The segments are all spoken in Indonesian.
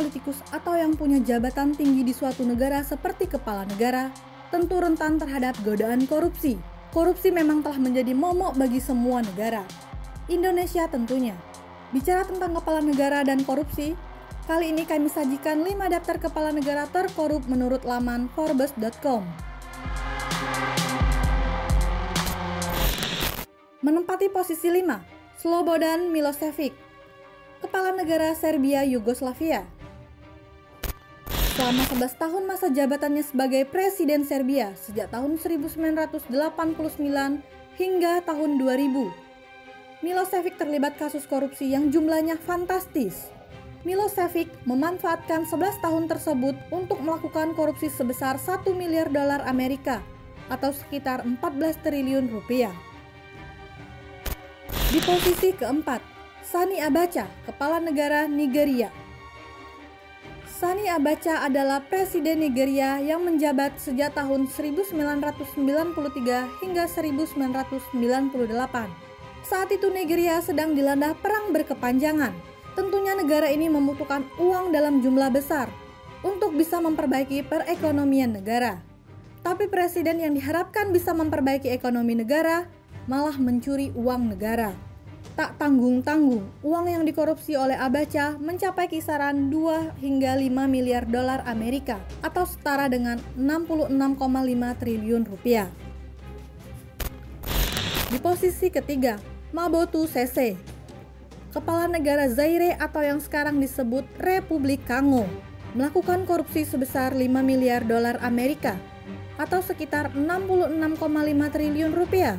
politikus atau yang punya jabatan tinggi di suatu negara seperti kepala negara, tentu rentan terhadap godaan korupsi. Korupsi memang telah menjadi momok bagi semua negara. Indonesia tentunya. Bicara tentang kepala negara dan korupsi, kali ini kami sajikan 5 daftar kepala negara terkorup menurut laman forbes.com. Menempati posisi 5, Slobodan Milosevic, Kepala Negara Serbia Yugoslavia. Selama 11 tahun masa jabatannya sebagai Presiden Serbia sejak tahun 1989 hingga tahun 2000, Milosevic terlibat kasus korupsi yang jumlahnya fantastis. Milosevic memanfaatkan 11 tahun tersebut untuk melakukan korupsi sebesar $1 miliar Amerika atau sekitar 14 triliun rupiah. Di posisi keempat, Sani Abacha, Kepala Negara Nigeria. Sani Abacha adalah Presiden Nigeria yang menjabat sejak tahun 1993 hingga 1998. Saat itu Nigeria sedang dilanda perang berkepanjangan. Tentunya negara ini membutuhkan uang dalam jumlah besar untuk bisa memperbaiki perekonomian negara. Tapi presiden yang diharapkan bisa memperbaiki ekonomi negara malah mencuri uang negara. Tak tanggung-tanggung, uang yang dikorupsi oleh Abacha mencapai kisaran 2 hingga $5 miliar Amerika atau setara dengan 66,5 triliun rupiah. Di posisi ketiga, Mobutu Sese, Kepala Negara Zaire atau yang sekarang disebut Republik Kongo, melakukan korupsi sebesar $5 miliar Amerika atau sekitar 66,5 triliun rupiah.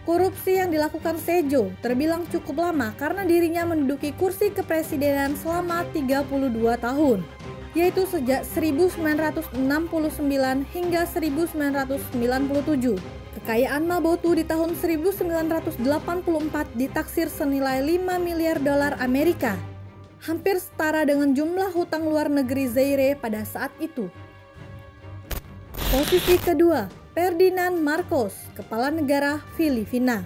Korupsi yang dilakukan Sejo terbilang cukup lama karena dirinya menduduki kursi kepresidenan selama 32 tahun, yaitu sejak 1969 hingga 1997. Kekayaan Mobutu di tahun 1984 ditaksir senilai $5 miliar Amerika, hampir setara dengan jumlah hutang luar negeri Zaire pada saat itu. Posisi kedua, Ferdinand Marcos, Kepala Negara Filipina.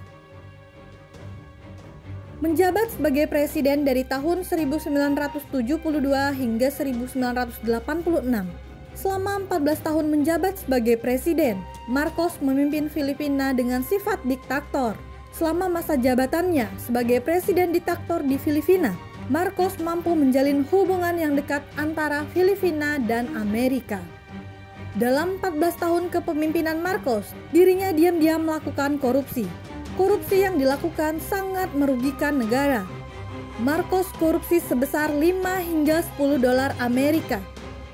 Menjabat sebagai presiden dari tahun 1972 hingga 1986. Selama 14 tahun menjabat sebagai presiden, Marcos memimpin Filipina dengan sifat diktator. Selama masa jabatannya sebagai presiden diktator di Filipina, Marcos mampu menjalin hubungan yang dekat antara Filipina dan Amerika. Dalam 14 tahun kepemimpinan Marcos, dirinya diam-diam melakukan korupsi. Korupsi yang dilakukan sangat merugikan negara. Marcos korupsi sebesar 5 hingga $10 Amerika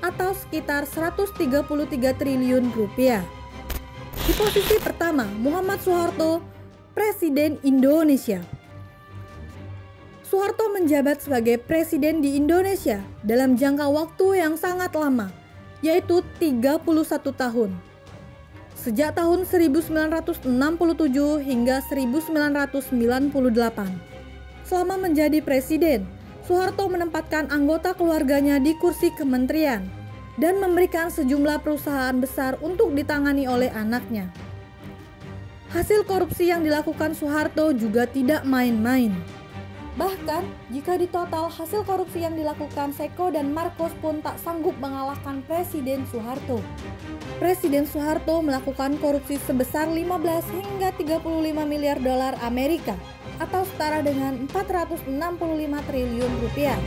atau sekitar 133 triliun rupiah. Di posisi pertama, Muhammad Soeharto, Presiden Indonesia. Soeharto menjabat sebagai presiden di Indonesia dalam jangka waktu yang sangat lama, yaitu 31 tahun. Sejak tahun 1967 hingga 1998. Selama menjadi presiden, Soeharto menempatkan anggota keluarganya di kursi kementerian dan memberikan sejumlah perusahaan besar untuk ditangani oleh anaknya. Hasil korupsi yang dilakukan Soeharto juga tidak main-main. Bahkan, jika ditotal hasil korupsi yang dilakukan Seko dan Marcos pun tak sanggup mengalahkan Presiden Soeharto. Presiden Soeharto melakukan korupsi sebesar 15 hingga $35 miliar Amerika atau setara dengan 465 triliun rupiah.